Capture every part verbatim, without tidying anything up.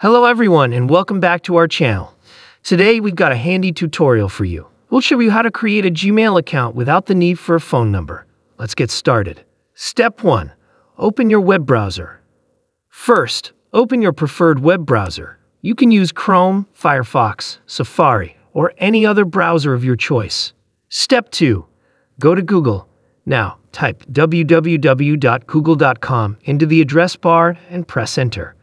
Hello everyone and welcome back to our channel. Today we've got a handy tutorial for you. We'll show you how to create a Gmail account without the need for a phone number. Let's get started. Step one. Open your web browser. First, open your preferred web browser. You can use Chrome, Firefox, Safari, or any other browser of your choice. Step two. Go to Google. Now, type w w w dot google dot com into the address bar and press enter.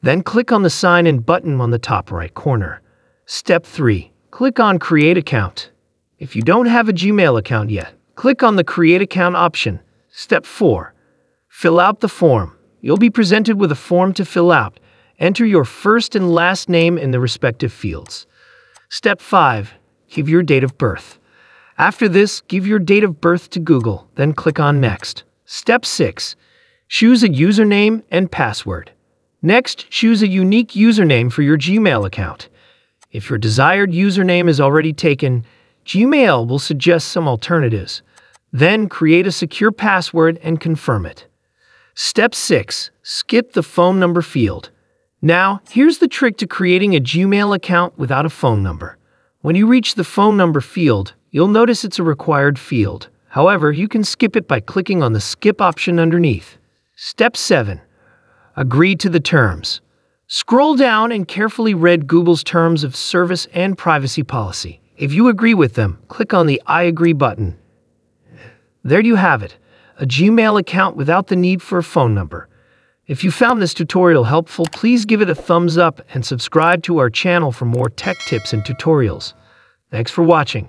Then click on the sign in button on the top right corner. Step three. Click on Create Account. If you don't have a Gmail account yet, click on the Create Account option. Step four. Fill out the form. You'll be presented with a form to fill out. Enter your first and last name in the respective fields. Step five. Give your date of birth. After this, give your date of birth to Google, then click on Next. Step six. Choose a username and password. Next, choose a unique username for your Gmail account. If your desired username is already taken, Gmail will suggest some alternatives. Then create a secure password and confirm it. Step six. Skip the phone number field. Now, here's the trick to creating a Gmail account without a phone number. When you reach the phone number field, you'll notice it's a required field. However, you can skip it by clicking on the skip option underneath. Step seven. Agree to the terms. Scroll down and carefully read Google's terms of service and privacy policy. If you agree with them, click on the I agree button. There you have it, a Gmail account without the need for a phone number. If you found this tutorial helpful, please give it a thumbs up and subscribe to our channel for more tech tips and tutorials. Thanks for watching.